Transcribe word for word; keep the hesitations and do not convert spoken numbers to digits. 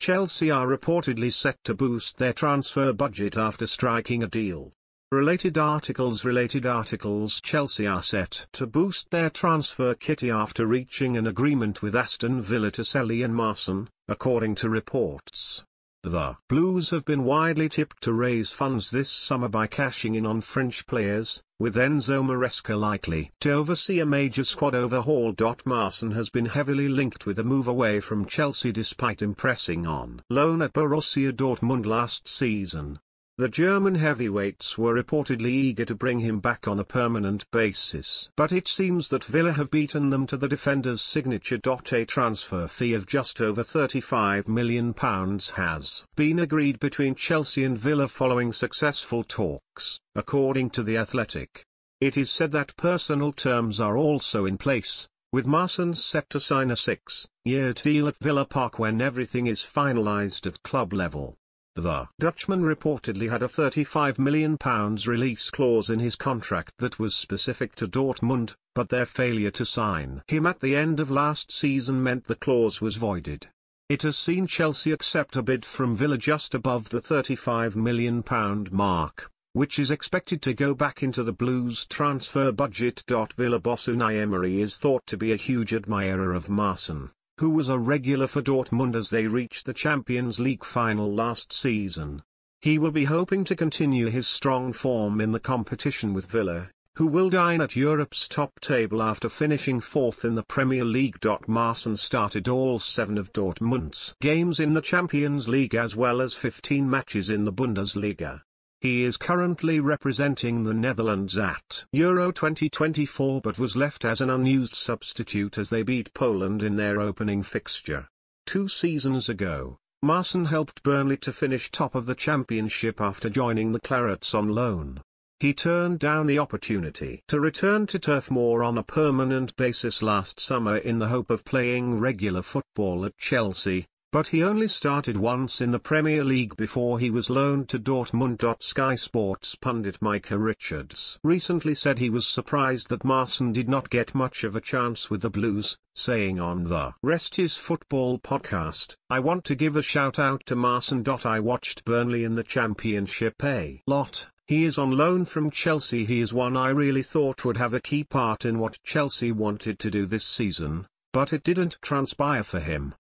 Chelsea are reportedly set to boost their transfer budget after striking a deal. Related articles Related articles Chelsea are set to boost their transfer kitty after reaching an agreement with Aston Villa to sell Ian Maatsen, according to reports. The Blues have been widely tipped to raise funds this summer by cashing in on French players, with Enzo Maresca likely to oversee a major squad overhaul. Maatsen has been heavily linked with a move away from Chelsea despite impressing on loan at Borussia Dortmund last season. The German heavyweights were reportedly eager to bring him back on a permanent basis, but it seems that Villa have beaten them to the defender's signature. A transfer fee of just over thirty-five million pounds has been agreed between Chelsea and Villa following successful talks, according to The Athletic. It is said that personal terms are also in place, with Maatsen set to sign a six-year deal at Villa Park when everything is finalised at club level. The Dutchman reportedly had a thirty-five million pounds release clause in his contract that was specific to Dortmund, but their failure to sign him at the end of last season meant the clause was voided. It has seen Chelsea accept a bid from Villa just above the thirty-five million pounds mark, which is expected to go back into the Blues' transfer budget. Villa boss Unai Emery is thought to be a huge admirer of Maatsen, who was a regular for Dortmund as they reached the Champions League final last season. He will be hoping to continue his strong form in the competition with Villa, who will dine at Europe's top table after finishing fourth in the Premier League. Maatsen started all seven of Dortmund's games in the Champions League as well as fifteen matches in the Bundesliga. He is currently representing the Netherlands at Euro twenty twenty-four but was left as an unused substitute as they beat Poland in their opening fixture. Two seasons ago, Maatsen helped Burnley to finish top of the championship after joining the Clarets on loan. He turned down the opportunity to return to Turf Moor on a permanent basis last summer in the hope of playing regular football at Chelsea, but he only started once in the Premier League before he was loaned to Dortmund. Sky Sports pundit Micah Richards recently said he was surprised that Maatsen did not get much of a chance with the Blues, saying on the Rest Is Football podcast, "I want to give a shout out to Maatsen. I watched Burnley in the Championship a lot. He is on loan from Chelsea. He is one I really thought would have a key part in what Chelsea wanted to do this season, but it didn't transpire for him.